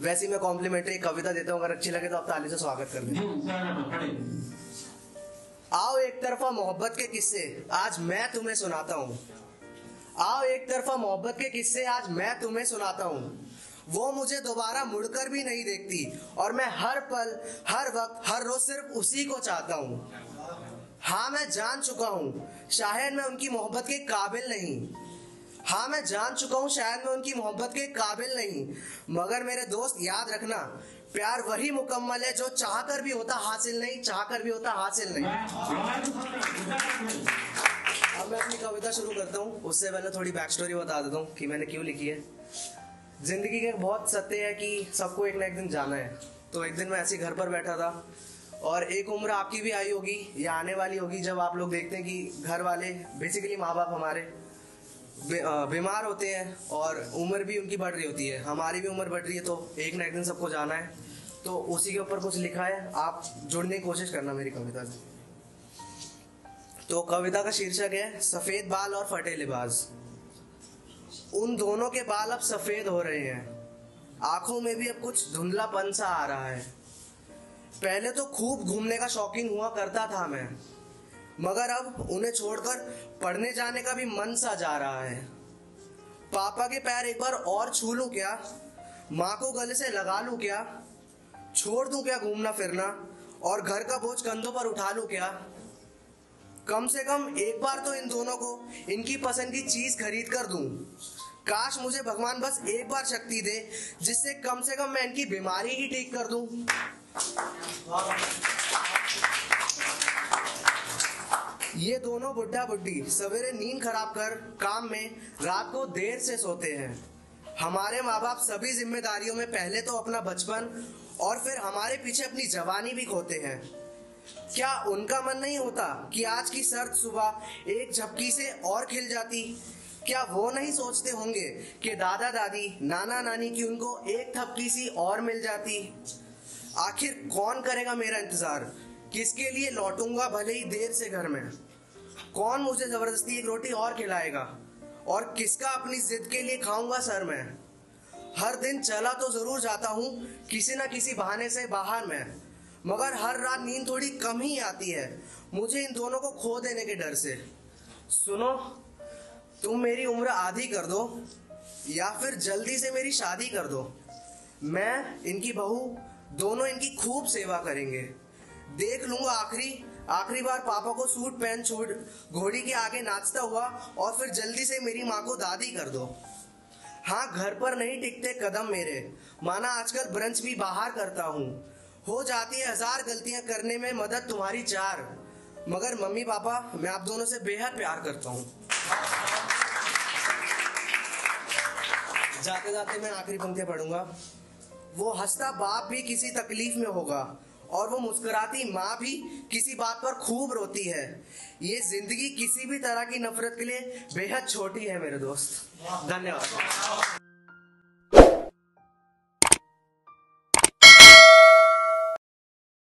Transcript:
वैसे मैं कॉम्प्लीमेंट्री कविता देता हूँ, अगर अच्छी लगे तो आप ताली से स्वागत कर दें। आओ एक तरफा मोहब्बत के किस्से आज मैं तुम्हें सुनाता हूँ, आओ एक तरफा मोहब्बत के किस्से आज मैं तुम्हें सुनाता हूँ। वो मुझे दोबारा मुड़कर भी नहीं देखती और मैं हर पल हर वक्त हर रोज सिर्फ उसी को चाहता हूँ। हाँ मैं जान चुका हूँ शायद मैं उनकी मोहब्बत के काबिल नहीं, हाँ मैं जान चुका हूँ शायद मैं उनकी मोहब्बत के काबिल नहीं, मगर मेरे दोस्त याद रखना प्यार वही मुकम्मल है जो चाहकर भी होता हासिल नहीं, चाहकर भी होता हासिल नहीं। अब मैं अपनी कविता शुरू करता हूँ, उससे पहले थोड़ी बैक स्टोरी बता देता हूँ कि मैंने क्यों लिखी है। जिंदगी के बहुत सत्य है कि सबको एक ना एक दिन जाना है। तो एक दिन मैं ऐसे घर पर बैठा था और एक उम्र आपकी भी आई होगी या आने वाली होगी जब आप लोग देखते हैं कि घर वाले बेसिकली माँ बाप हमारे बीमार होते हैं और उम्र भी उनकी बढ़ रही होती है, हमारी भी उम्र बढ़ रही है, तो एक ना एक दिन सबको जाना है। तो उसी के ऊपर कुछ लिखा है, आप जुड़ने की कोशिश करना मेरी कविता से। तो कविता का शीर्षक है सफेद बाल और फटे लिबाज। उन दोनों के बाल अब सफेद हो रहे हैं, आंखों में भी अब कुछ धुंधलापन सा आ रहा है। पहले तो खूब घूमने का शौकीन हुआ करता था मैं, मगर अब उन्हें छोड़कर पढ़ने जाने का भी मन सा जा रहा है। पापा के पैर एक बार और छू लूं क्या, माँ को गले से लगा लूं क्या, छोड़ दूं क्या घूमना फिरना और घर का बोझ कंधों पर उठा लूं क्या। कम से कम एक बार तो इन दोनों को इनकी पसंद की चीज खरीद कर दूं। काश मुझे भगवान बस एक बार शक्ति दे जिससे कम से कम मैं इनकी बीमारी ही ठीक कर दूं। ये दोनों बुढ़ा बुढ़ी सवेरे नींद खराब कर काम में, रात को देर से सोते हैं। हमारे माँ बाप सभी जिम्मेदारियों में पहले तो अपना बचपन और फिर हमारे पीछे अपनी जवानी भी खोते हैं। क्या उनका मन नहीं होता कि आज की सर्द सुबह एक झपकी से और खिल जाती? क्या वो नहीं सोचते होंगे कि दादा दादी नाना नानी की उनको एक थपकी सी और मिल जाती? आखिर कौन करेगा मेरा इंतजार, किसके लिए लौटूंगा भले ही देर से घर में, कौन मुझे जबरदस्ती एक रोटी और खिलाएगा और किसका अपनी जिद के लिए खाऊंगा सर मैं। हर दिन चला तो जरूर जाता हूँ किसी ना किसी बहाने से बाहर मैं, मगर हर रात नींद थोड़ी कम ही आती है मुझे इन दोनों को खो देने के डर से। सुनो, तुम मेरी उम्र आधी कर दो या फिर जल्दी से मेरी शादी कर दो, मैं इनकी बहू दोनों इनकी खूब सेवा करेंगे। देख लूंगा आखिरी बार पापा को सूट पहन छोड़ घोड़ी के आगे नाचता हुआ और फिर जल्दी से मेरी माँ को दादी कर दो। हाँ, घर पर नहीं टिकते कदम मेरे, माना आजकल ब्रंच भी बाहर करता हूँ। हो जाती है 1000 गलतियाँ करने में मदद तुम्हारी 4, मगर मम्मी पापा मैं आप दोनों से बेहद प्यार करता हूँ। जाते जाते मैं आखिरी पंक्तियाँ पढ़ूंगा। वो हंसता बाप भी किसी तकलीफ में होगा और वो मुस्कुराती माँ भी किसी बात पर खूब रोती है। ये जिंदगी किसी भी तरह की नफरत के लिए बेहद छोटी है मेरे दोस्त। धन्यवाद।